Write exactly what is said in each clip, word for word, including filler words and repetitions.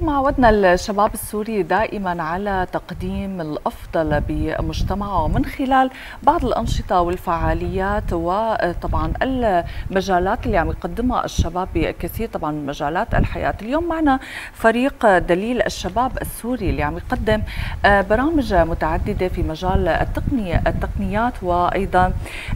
كما عودنا الشباب السوري دائما على تقديم الأفضل بمجتمعه من خلال بعض الأنشطة والفعاليات، وطبعا المجالات اللي عم يقدمها الشباب بكثير طبعا من مجالات الحياة. اليوم معنا فريق دليل الشباب السوري اللي عم يقدم برامج متعددة في مجال التقنية التقنيات وأيضا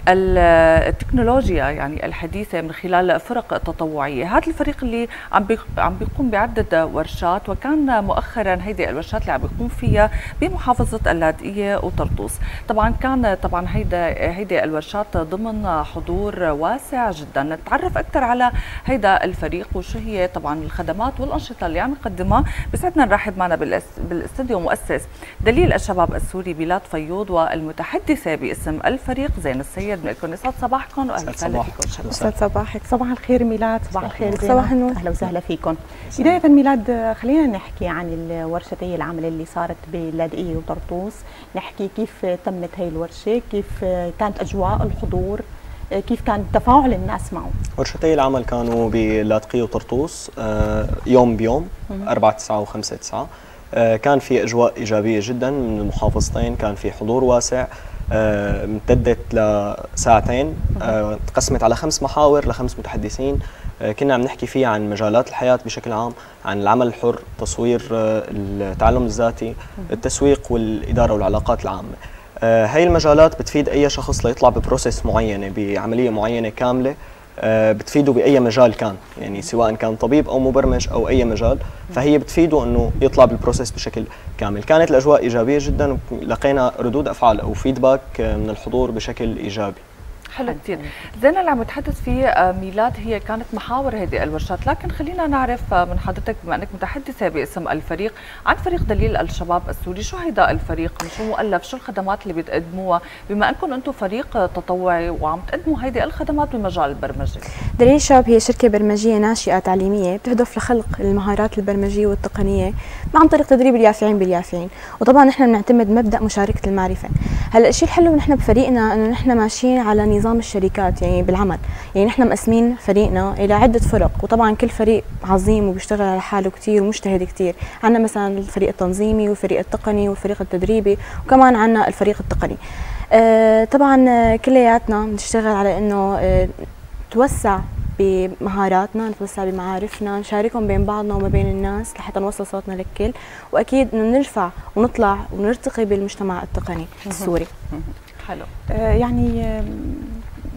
التكنولوجيا يعني الحديثة من خلال فرق تطوعية. هذا الفريق اللي عم عم بيقوم بعدة ورشات، وكان مؤخرا هيدي الورشات اللي عم بيقوم فيها بمحافظه اللاذقيه وطرطوس. طبعا كان طبعا هيدا هيدي الورشات ضمن حضور واسع جدا. نتعرف اكثر على هيدا الفريق وشو هي طبعا الخدمات والانشطه اللي عم يقدمها. بسعدنا نرحب معنا بالاستديو مؤسس دليل الشباب السوري ميلاد فيوض، والمتحدثه باسم الفريق زينة السيد. بنقول يسعد صباحكم واهلا وسهلا فيكم. يسعد صباحك. صباح الخير ميلاد. صباح الخير. صباح النور. اهلا وسهلا فيكم. بدايه ميلاد، خلينا نحكي عن الورشة هي العمل اللي صارت باللاذقية وطرطوس. نحكي كيف تمت هي الورشة، كيف كانت أجواء الحضور، كيف كان تفاعل الناس معه. ورشتي العمل كانوا باللاذقية وطرطوس يوم بيوم أربعة تسعة وخمسة تسعة. كان في أجواء إيجابية جدا من المحافظتين، كان في حضور واسع، امتدت لساعتين، تقسمت على خمس محاور لخمس متحدثين. كنا عم نحكي فيه عن مجالات الحياة بشكل عام، عن العمل الحر، تصوير التعلم الذاتي، التسويق والإدارة والعلاقات العامة. هاي المجالات بتفيد أي شخص ليطلع ببروسيس معينة، بعملية معينة كاملة بتفيده بأي مجال كان، يعني سواء كان طبيب أو مبرمج أو أي مجال، فهي بتفيده أنه يطلع بالبروسيس بشكل كامل. كانت الأجواء إيجابية جدا، لقينا ردود أفعال أو فيدباك من الحضور بشكل إيجابي. حلو كثير. زينة، اللي عم نتحدث فيه ميلاد هي كانت محاور هذه الورشات، لكن خلينا نعرف من حضرتك بما انك متحدثه باسم الفريق عن فريق دليل الشباب السوري. شو هيدا الفريق؟ شو مؤلف؟ شو الخدمات اللي بتقدموها بما انكم انتم فريق تطوعي وعم تقدموا هيدي الخدمات بمجال البرمجه؟ دليل الشباب هي شركه برمجيه ناشئه تعليميه بتهدف لخلق المهارات البرمجيه والتقنيه عن طريق تدريب اليافعين باليافعين، وطبعا نحن بنعتمد مبدا مشاركه المعرفه. هلا الشيء الحلو نحن بفريقنا انه نحن ماشيين على نظام الشركات يعني بالعمل، يعني نحن مقسمين فريقنا الى عده فرق، وطبعا كل فريق عظيم وبيشتغل على حاله كثير ومجتهد كثير. عندنا مثلا الفريق التنظيمي والفريق التقني والفريق التدريبي، وكمان عندنا الفريق التقني. آه طبعا كلياتنا بنشتغل على انه آه توسع بمهاراتنا، نتوسع بمعارفنا، نشاركهم بين بعضنا وما بين الناس لحتى نوصل صوتنا للكل، واكيد انه نرفع ونطلع ونرتقي بالمجتمع التقني السوري. حلو. يعني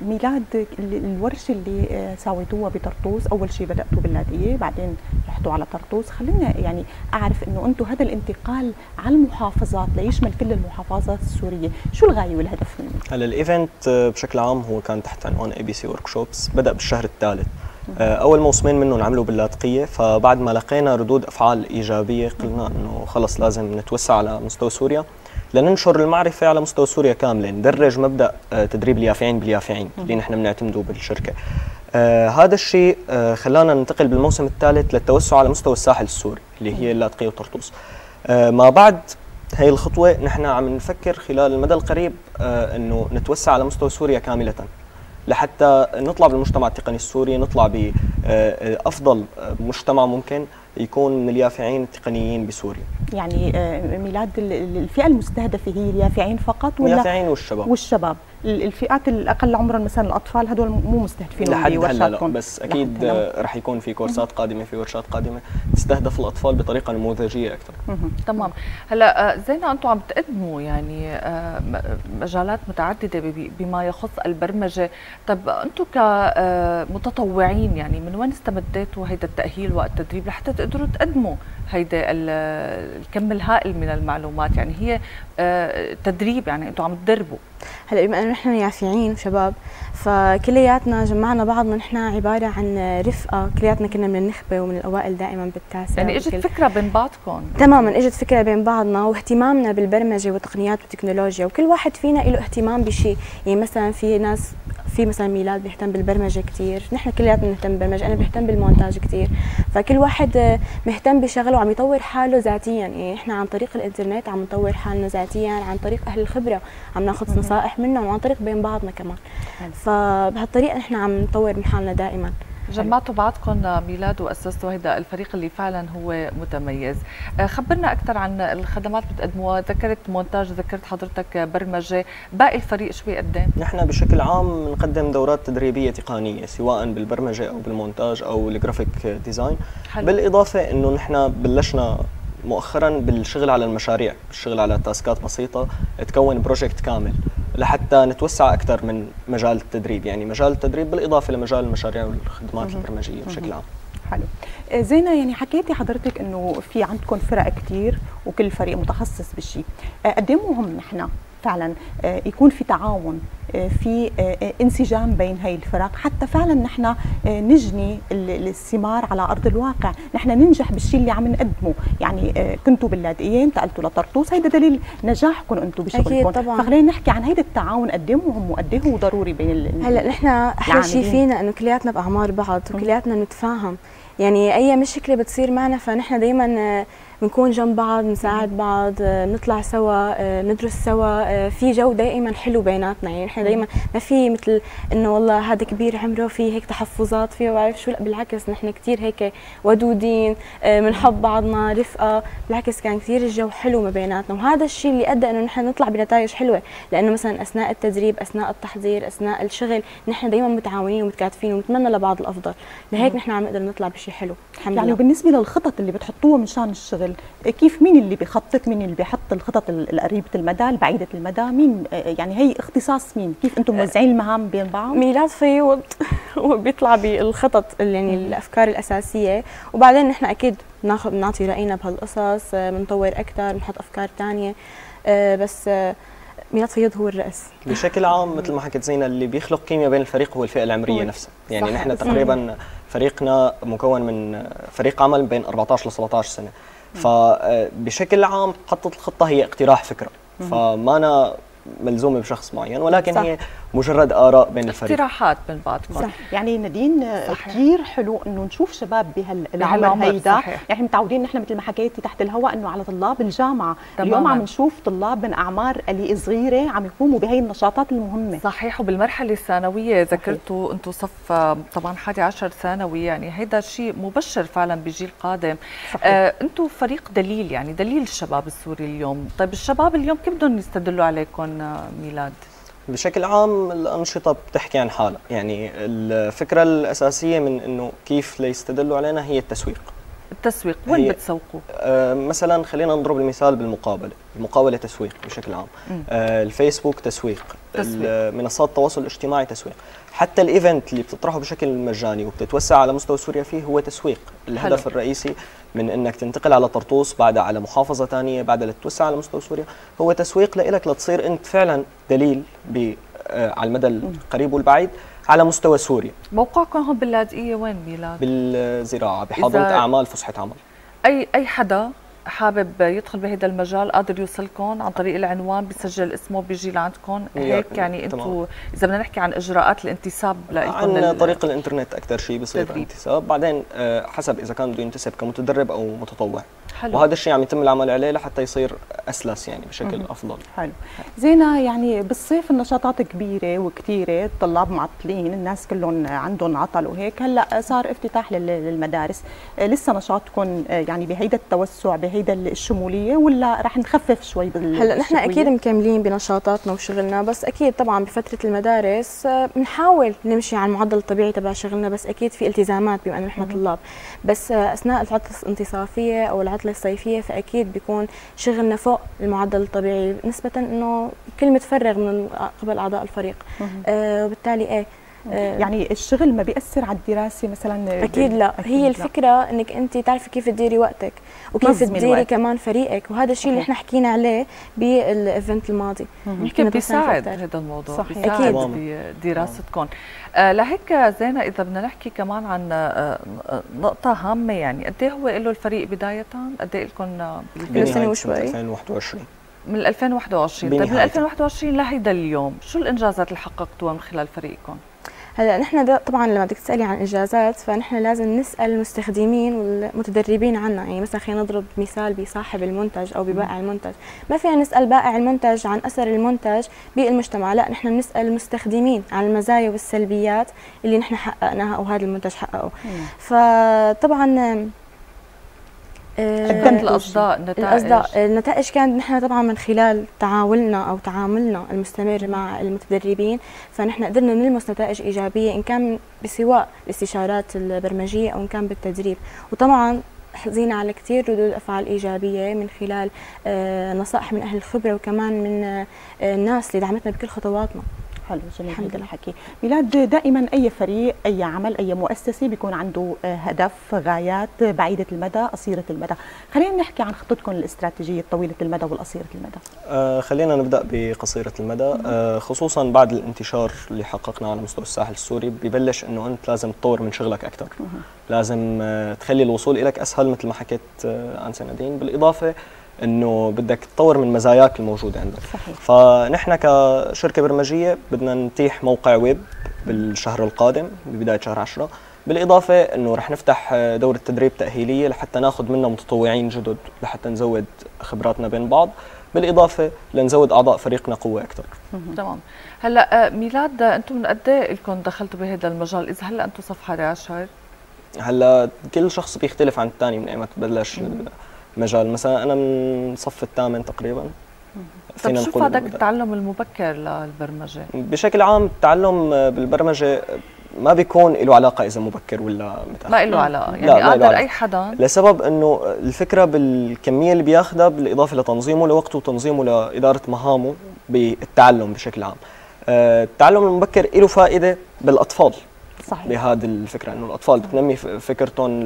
ميلاد، الورشه اللي سويتوها بطرطوس، اول شيء بداتوا باللاذقية بعدين رحتوا على طرطوس. خلينا يعني اعرف انه انتم هذا الانتقال على المحافظات ليشمل كل المحافظات السوريه، شو الغايه والهدف منه؟ هلا الايفنت بشكل عام هو كان تحت عنوان اي بي سي ورك شوبس، بدا بالشهر الثالث. اول موسمين منهم عملوا باللاذقية، فبعد ما لقينا ردود افعال ايجابيه قلنا انه خلص لازم نتوسع على مستوى سوريا لننشر المعرفة على مستوى سوريا كاملة، ندرج مبدأ تدريب اليافعين باليافعين اللي نحن بنعتمده بالشركة. آه هذا الشيء آه خلانا ننتقل بالموسم الثالث للتوسع على مستوى الساحل السوري اللي هي اللاذقية وطرطوس. آه ما بعد هي الخطوة نحن عم نفكر خلال المدى القريب آه انه نتوسع على مستوى سوريا كاملة لحتى نطلع بالمجتمع التقني السوري، نطلع بأفضل مجتمع ممكن يكون من اليافعين التقنيين بسوريا. يعني ميلاد، الفئة المستهدفة هي اليافعين فقط ولا اليافعين والشباب؟ والشباب، الفئات الأقل عمرا مثلا الأطفال هدول مو مستهدفين بورشاتكم؟ بس أكيد رح يكون في كورسات قادمة، في ورشات قادمة تستهدف الأطفال بطريقة نموذجية أكثر. تمام. هلا زينة، أنتم عم تقدموا يعني مجالات متعددة بما يخص البرمجة. طب أنتم كمتطوعين يعني من وين استمديتوا هيدا التأهيل والتدريب لحتى تقدروا تقدموا هيدا الكم الهائل من المعلومات؟ يعني هي تدريب، يعني أنتم عم تدربوا. هلا بما انه نحن يافعين وشباب فكلياتنا جمعنا بعضنا، نحن عباره عن رفقه، كلياتنا كنا من النخبه ومن الاوائل دائما بالتاسع. يعني اجت فكره بين بعضكم؟ تماما، اجت فكره بين بعضنا واهتمامنا بالبرمجه والتقنيات والتكنولوجيا، وكل واحد فينا له اهتمام بشيء. يعني مثلا في ناس، في مثلا ميلاد بيهتم بالبرمجه كثير، نحن كلياتنا بنهتم بالبرمجه، انا بهتم بالمونتاج كثير، فكل واحد مهتم بشغله وعم يطور حاله ذاتيا. يعني احنا عن طريق الانترنت عم نطور حالنا ذاتيا، عن طريق اهل الخبره عم ناخذ نصائح منهم، وعن طريق بين بعضنا كمان. فبهالطريقه نحن عم نطور من حالنا دائما. جمعتوا بعضكم ميلاد واسستوا هذا الفريق اللي فعلا هو متميز. خبرنا اكثر عن الخدمات بتقدموها، ذكرت مونتاج، ذكرت حضرتك برمجه، باقي الفريق شوي قدام؟ نحن بشكل عام نقدم دورات تدريبيه تقنيه سواء بالبرمجه او بالمونتاج او الجرافيك ديزاين. حلو. بالاضافه انه نحن بلشنا مؤخرا بالشغل على المشاريع، بالشغل على تاسكات بسيطه تكون بروجكت كامل لحتى نتوسع اكثر من مجال التدريب، يعني مجال التدريب بالاضافه لمجال المشاريع والخدمات البرمجيه بشكل عام. حلو. زينه، يعني حكيتي حضرتك انه في عندكم فرق كثير وكل فريق متخصص بشيء، قد ايه مهم نحن فعلا يكون في تعاون، في انسجام بين هاي الفرق حتى فعلا نحن نجني الثمار على ارض الواقع، نحن ننجح بالشيء اللي عم نقدمه. يعني كنتوا باللاذقيه انتقلتوا لطرطوس، هيدا دليل نجاحكم انتم بشغلكم، فخلينا نحكي عن هيدا التعاون قد ايه مهم وقد ايه هو ضروري بين. هلا نحن احلى شيء فينا انه كلياتنا باعمار بعض وكلياتنا نتفاهم، يعني اي مشكله بتصير معنا فنحن دائما بنكون جنب بعض، بنساعد بعض، بنطلع سوا، بندرس سوا، في جو دائما حلو بيناتنا. يعني نحن دائما ما في مثل انه والله هذا كبير عمره في هيك تحفظات فيه وعارف شو، لا بالعكس نحن كثير هيك ودودين، بنحب بعضنا، رفقه، بالعكس كان كثير الجو حلو ما بيناتنا، وهذا الشيء اللي ادى انه نحن نطلع بنتائج حلوه، لانه مثلا اثناء التدريب، اثناء التحضير، اثناء الشغل نحن دائما متعاونين ومتكاتفين ونتمنى لبعض الافضل، لهيك نحن عم نقدر نطلع بشيء حلو الحمد لله. يعني بالنسبه للخطط اللي بتحطوها من شان الشغل، كيف مين اللي بيخطط، مين اللي بيحط الخطط القريبة المدى، البعيدة المدى، مين يعني هي اختصاص مين؟ كيف انتم موزعين المهام بين بعض؟ ميلاد فيوض هو بيطلع بالخطط يعني الافكار الاساسية، وبعدين نحن اكيد بناخذ بنعطي راينا بهالقصص، بنطور اكثر، بنحط افكار ثانية، بس ميلاد فيوض هو الراس بشكل عام. مثل ما حكيت زينة، اللي بيخلق كيمياء بين الفريق هو الفئة العمرية نفسها، يعني نحن تقريبا فريقنا مكون من فريق عمل بين أربعطعش لسبعطعش سنة، فبشكل عام خطة الخطة هي اقتراح فكرة، فما أنا ملزومة بشخص معين، ولكن صح. هي مجرد آراء بين الفريق، اقتراحات من بعضكم. يعني نادين كثير حلو إنه نشوف شباب بهالعمر هيدا، يعني متعودين نحن مثل ما حكيتي تحت الهواء إنه على طلاب الجامعة، تماما. اليوم عم نشوف طلاب من أعمار اللي صغيرة عم يقوموا بهي النشاطات المهمة. صحيح. وبالمرحلة الثانوية ذكرتوا أنتم صف طبعا حادي عشر ثانوي، يعني هيدا شيء مبشر فعلا بجيل قادم. آه أنتم فريق دليل، يعني دليل الشباب السوري اليوم. طيب الشباب اليوم كيف بدهم يستدلوا عليكم ميلاد؟ بشكل عام الأنشطة بتحكي عن حالها، يعني الفكرة الأساسية من أنه كيف ليستدلوا علينا هي التسويق. التسويق وين بتسوقوا؟ آه مثلا خلينا نضرب المثال بالمقابلة، المقابلة تسويق بشكل عام، آه الفيسبوك تسويق، تسويق. منصات التواصل الاجتماعي تسويق، حتى الإيفنت اللي بتطرحه بشكل مجاني وبتتوسع على مستوى سوريا فيه هو تسويق. الهدف حلو. الرئيسي من انك تنتقل على طرطوس، بعدها على محافظه ثانيه، بعدها لتتوسع على مستوى سوريا، هو تسويق لإلك لتصير انت فعلا دليل ب على المدى القريب والبعيد على مستوى سوريا. موقعكم هون باللاذقيه وين ميلاد؟ بالزراعه، بحاضنه اعمال فسحه عمل. اي اي حدا حابب يدخل بهذا المجال قادر يوصلكم عن طريق العنوان، بسجل اسمه بيجي لعندكم هيك؟ يعني انتم اذا بدنا نحكي عن اجراءات الانتساب لإلكم عن طريق الانترنت اكثر شيء بصير الانتساب، بعدين حسب اذا كان بده ينتسب كمتدرب او متطوع. حلو. وهذا الشيء عم يتم العمل عليه لحتى يصير اسلس يعني بشكل مم. افضل. حلو. زينه، يعني بالصيف النشاطات كبيره وكثيره، الطلاب معطلين، الناس كلهم عندهم عطل وهيك، هلا صار افتتاح للمدارس، لسه نشاطكم يعني بهيدا التوسع بهيدا الشموليه ولا رح نخفف شوي بال هلا نحن اكيد مكملين بنشاطاتنا وشغلنا، بس اكيد طبعا بفتره المدارس بنحاول نمشي على المعدل الطبيعي تبع شغلنا، بس اكيد في التزامات بما انه نحن طلاب، بس اثناء العطله الانتصافيه او العطله الصيفيه فاكيد بيكون شغلنا فوق المعدل الطبيعي نسبه انه كل متفرغ من قبل اعضاء الفريق، آه وبالتالي ايه يعني الشغل ما بيأثر على الدراسة مثلا؟ أكيد لا، أكيد هي الفكرة لا. أنك أنت تعرفي كيف تديري وقتك وكيف تديري كمان فريقك، وهذا الشيء اللي احنا حكينا عليه بالإيفنت الماضي. يمكن بيساعد هذا الموضوع. صحيح. بيساعد بدراستكم. آه لهيك زينة، إذا بدنا نحكي كمان عن آه نقطة هامة، يعني قد إيه هو له الفريق بداية؟ قد إيه لكم بنهاية ألفين وواحد وعشرين؟ من ألفين وواحد وعشرين. طيب من ألفين وواحد وعشرين لهيدا اليوم شو الإنجازات اللي حققتوها من خلال فريقكم؟ هلا نحن طبعا لما بدك تسالي عن اجازات فنحن لازم نسال المستخدمين والمتدربين عنا، يعني مثلا خلينا نضرب مثال بصاحب المنتج او ببائع المنتج، ما فينا نسال بائع المنتج عن اثر المنتج بالمجتمع، لا نحن بنسال المستخدمين عن المزايا والسلبيات اللي نحن حققناها او هذا المنتج حققه. فطبعا قدمت الأصداء النتائج النتائج كانت نحن طبعا من خلال تعاولنا أو تعاملنا المستمر مع المتدربين، فنحن قدرنا نلمس نتائج إيجابية إن كان بسواء الاستشارات البرمجية أو إن كان بالتدريب، وطبعا حظينا على كثير ردود أفعال إيجابية من خلال نصائح من أهل الخبرة وكمان من الناس اللي دعمتنا بكل خطواتنا. حلو، جميل. الحمد لله. حكي ميلاد، دائما اي فريق اي عمل اي مؤسسه بيكون عنده هدف، غايات بعيده المدى قصيره المدى، خلينا نحكي عن خطتكم الاستراتيجيه طويله المدى والقصيره المدى. آه خلينا نبدا بقصيره المدى، آه خصوصا بعد الانتشار اللي حققناه على مستوى الساحل السوري ببلش انه انت لازم تطور من شغلك اكثر، لازم آه تخلي الوصول لك اسهل مثل ما حكيت آه عن سندين، بالاضافه انه بدك تطور من مزاياك الموجوده عندك. صحيح. فنحن كشركه برمجيه بدنا نتيح موقع ويب بالشهر القادم ببدايه شهر عشرة، بالاضافه انه رح نفتح دوره تدريب تاهيليه لحتى ناخذ منها متطوعين جدد لحتى نزود خبراتنا بين بعض، بالاضافه لنزود اعضاء فريقنا قوه اكثر. تمام. هلا ميلاد، انتم من قد ايه لكم دخلتوا بهذا المجال؟ اذا هلا انتم صفحه عشر، هلا كل شخص بيختلف عن الثاني من ايمت بلش مجال، مثلا انا من صف الثامن تقريبا. طيب شو فادك التعلم المبكر للبرمجه؟ بشكل عام التعلم بالبرمجه ما بيكون له علاقه اذا مبكر ولا متاخر، ما له علاقه، يعني قادر اي حدا، لسبب انه الفكره بالكميه اللي بياخذها بالاضافه لتنظيمه لوقته وتنظيمه لاداره مهامه بالتعلم بشكل عام. التعلم المبكر له فائده بالاطفال. صحيح. بهذه الفكره انه الاطفال بتنمي فكرتهم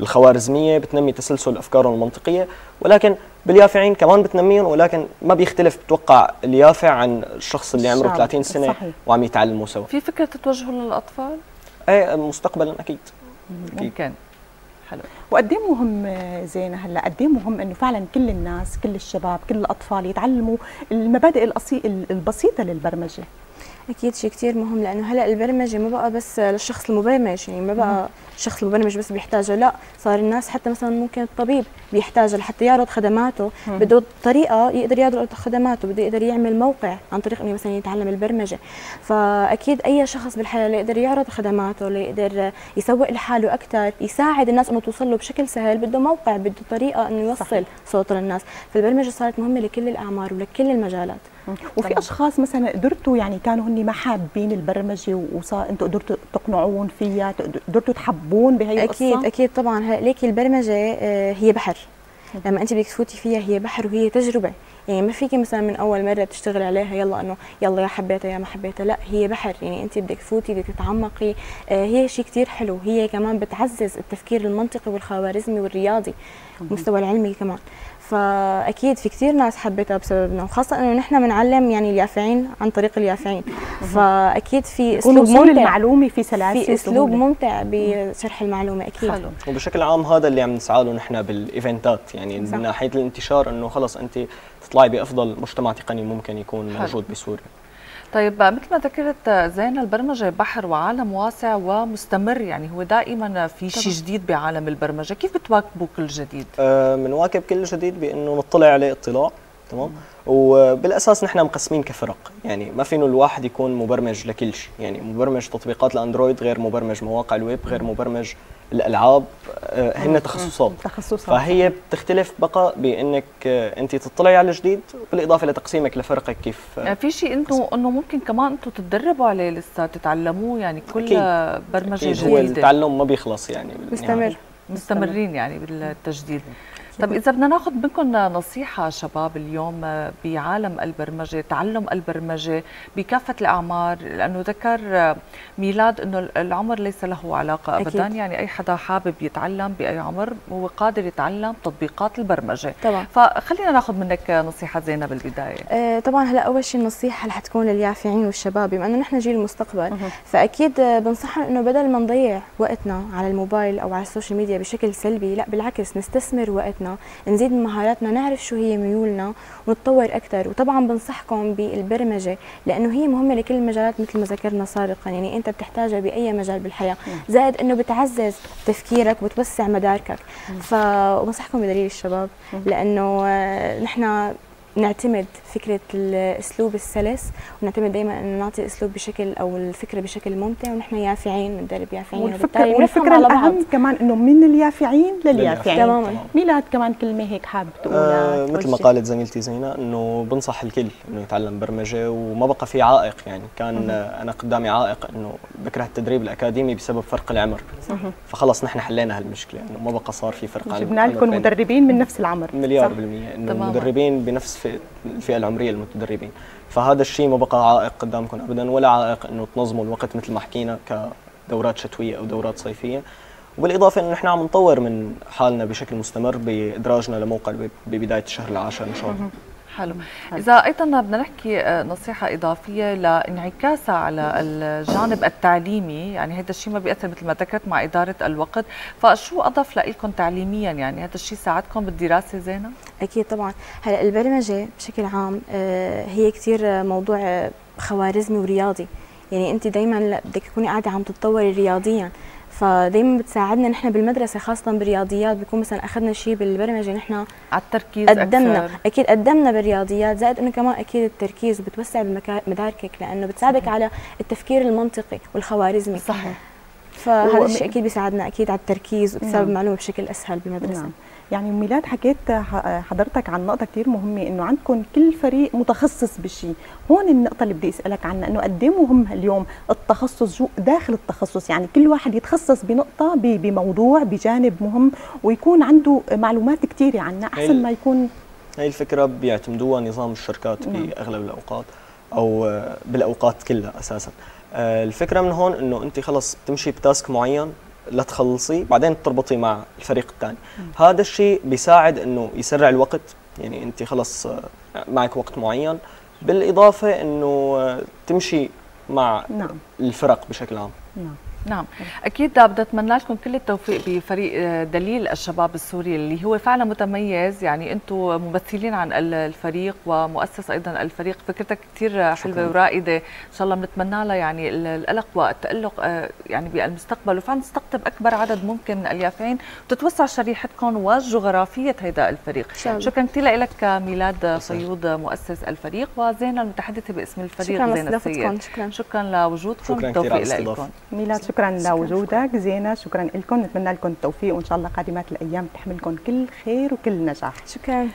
الخوارزميه، بتنمي تسلسل افكارهم المنطقيه، ولكن باليافعين كمان بتنميهم، ولكن ما بيختلف بتوقع اليافع عن الشخص اللي عمره ثلاثين سنه. صحيح. وعم يتعلموا سوا. في فكره تتوجه للاطفال؟ ايه مستقبلا اكيد. ممكن. حلو. وقد ايه مهم زينه هلا، قد ايه مهم انه فعلا كل الناس، كل الشباب، كل الاطفال يتعلموا المبادئ البسيطه للبرمجه؟ أكيد شيء كثير مهم، لأنه هلا البرمجة ما بقى بس للشخص المبرمج، يعني ما بقى الشخص المبرمج بس بيحتاجها، لا صار الناس حتى مثلا ممكن الطبيب بيحتاجها لحتى يعرض خدماته، بده طريقة يقدر يعرض خدماته، بده يقدر يعمل موقع عن طريق إنه مثلا يتعلم البرمجة، فأكيد أي شخص بالحياة اللي يقدر يعرض خدماته، اللي يقدر يسوق لحاله أكثر، يساعد الناس إنه توصل له بشكل سهل، بده موقع، بده طريقة إنه يوصل صوته للناس، فالبرمجة صارت مهمة لكل الأعمار ولكل المجالات. وفي اشخاص مثلا قدرتوا يعني كانوا هن ما حابين البرمجه وصار انتم قدرتوا تقنعون فيها، قدرتوا تحبون بهي القصه؟ اكيد اكيد طبعا. ليكي البرمجه هي بحر، لما انت بدك تفوتي فيها هي بحر وهي تجربه، يعني ما فيكي مثلا من اول مره بتشتغلي عليها يلا انه يلا يا حبيتها يا ما حبيتها، لا هي بحر، يعني انت بدك تفوتي بدك تتعمقي، هي شيء كثير حلو، هي كمان بتعزز التفكير المنطقي والخوارزمي والرياضي والمستوى العلمي كمان، فاكيد في كثير ناس حبتها بسببنا، وخاصه انه نحن بنعلم يعني اليافعين عن طريق اليافعين، فاكيد في اسلوب ممتع المعلومه، في سلاسه، في اسلوب ممتع بشرح المعلومه اكيد. حلو. وبشكل عام هذا اللي عم نسعى له نحن بالايفنتات، يعني من ناحيه الانتشار انه خلص انت تطلعي بافضل مجتمع تقني ممكن يكون موجود بسوريا. طيب مثل ما ذكرت زينة، البرمجة بحر وعالم واسع ومستمر، يعني هو دائما في شيء جديد بعالم البرمجة، كيف بتواكبوا كل جديد؟ بنواكب آه كل جديد بأنه نطلع عليه اطلاع. تمام. وبالاساس نحن مقسمين كفرق، يعني ما فينه الواحد يكون مبرمج لكل شيء، يعني مبرمج تطبيقات الاندرويد غير مبرمج مواقع الويب غير مبرمج الالعاب، آه هن تخصصات تخصصات فهي بتختلف بقى بانك آه انت تطلعي على الجديد، بالاضافه لتقسيمك لفرقك كيف. آه في شيء انه انه ممكن كمان انتم تتدربوا عليه لسه تتعلموه، يعني كل أكيد. برمجه أكيد. جديده، التعلم ما بيخلص، يعني مستمر، مستمرين يعني بالتجديد. طب إذا بدنا ناخذ منكم نصيحة شباب اليوم بعالم البرمجة، تعلم البرمجة بكافة الأعمار، لأنه ذكر ميلاد أنه العمر ليس له علاقة أبدا، أكيد. يعني أي حدا حابب يتعلم بأي عمر هو قادر يتعلم تطبيقات البرمجة. طبعا. فخلينا ناخذ منك نصيحة زينة بالبداية. أه طبعا هلا أول شيء النصيحة رح تكون لليافعين والشباب، بما أنه نحن جيل المستقبل، أه. فأكيد بنصحهم أنه بدل ما نضيع وقتنا على الموبايل أو على السوشيال ميديا بشكل سلبي، لا بالعكس نستثمر وقتنا مهاراتنا، نزيد من مهاراتنا، نعرف شو هي ميولنا ونتطور اكثر. وطبعا بنصحكم بالبرمجه لانه هي مهمه لكل المجالات مثل ما ذكرنا سابقا، يعني انت بتحتاجها باي مجال بالحياه، زائد انه بتعزز تفكيرك وبتوسع مداركك. فبنصحكم بدليل الشباب لانه نحن نعتمد فكرة الأسلوب السلس، ونعتمد دائما أن نعطي الأسلوب بشكل أو الفكرة بشكل ممتع، ونحن يافعين، ندرب يافعين. والفكرة, والفكرة الأهم كمان أنه من اليافعين لليافعين تماما. ميلاد كمان كلمة هيك حابب تقولها؟ آه مثل ما قالت زميلتي زينة أنه بنصح الكل أنه يتعلم برمجة، وما بقى في عائق. يعني كان آه أنا قدامي عائق أنه بكره التدريب الأكاديمي بسبب فرق العمر، فخلص نحن حلينا هالمشكلة أنه ما بقى صار في فرق. جبنا لكم مدربين من نفس العمر مليار بالمية، أنه المدربين بنفس الفئه العمريه المتدربين، فهذا الشيء ما بقى عائق قدامكم ابدا، ولا عائق انه تنظموا الوقت مثل ما حكينا كدورات شتويه او دورات صيفيه. وبالاضافه انه نحن عم نطور من حالنا بشكل مستمر بادراجنا لموقع ببدايه الشهر العاشر ان شاء الله. حلو. إذا أيضا بدنا نحكي نصيحة إضافية لانعكاسها على الجانب التعليمي، يعني هذا الشيء ما بيأثر مثل ما ذكرت مع إدارة الوقت، فشو أضف لإلكم تعليميا؟ يعني هذا الشيء ساعدكم بالدراسة زينة؟ أكيد طبعا. هلا البرمجة بشكل عام هي كثير موضوع خوارزمي ورياضي، يعني أنت دائما بدك تكوني قاعدة عم تتطوري رياضيا، فدايما بتساعدنا نحن بالمدرسه خاصه بالرياضيات، بيكون مثلا اخذنا شيء بالبرمجه نحن على التركيز قدمنا أكثر. اكيد قدمنا بالرياضيات، زائد انه كمان اكيد التركيز، وبتوسع مداركك لانه بتساعدك صحيح. على التفكير المنطقي والخوارزمي صحيح، فهذا الشيء اكيد بيساعدنا اكيد على التركيز وبسبب المعلومه بشكل اسهل بالمدرسه. نعم. يعني ميلاد حكيت حضرتك عن نقطه كثير مهمه انه عندكم كل فريق متخصص بشيء، هون النقطه اللي بدي اسالك عنها انه قد ايه مهم اليوم التخصص داخل التخصص، يعني كل واحد يتخصص بنقطه بموضوع بجانب مهم ويكون عنده معلومات كثيره عنها احسن ما يكون. هي الفكره بيعتمدوها نظام الشركات باغلب الاوقات او بالاوقات كلها اساسا. الفكره من هون انه انت خلص بتمشي بتاسك معين لا تخلصي بعدين تربطي مع الفريق الثاني، هذا الشيء بيساعد انه يسرع الوقت، يعني انت خلص معك وقت معين، بالاضافه انه تمشي مع نعم. الفرق بشكل عام. نعم نعم اكيد. بدي اتمنى لكم كل التوفيق بفريق دليل الشباب السوري اللي هو فعلا متميز، يعني انتم ممثلين عن الفريق ومؤسس ايضا الفريق، فكرتك كثير حلوه ورائده، ان شاء الله بنتمنى لها يعني القلق والتالق يعني بالمستقبل، وفعلا تستقطب اكبر عدد ممكن من اليافعين وتتوسع شريحتكم وجغرافيه هذا الفريق. شكرا, شكرا كثير لك ميلاد فيوض مؤسس الفريق وزينه المتحدثه باسم الفريق زينه السيد. شكرا شكرا لوجودكم، التوفيق لكم ميلاد. شكرا لوجودك زينة، شكرا لكم، نتمنى لكم التوفيق وإن شاء الله قادمات الأيام تحملكم كل خير وكل نجاح. شكرا.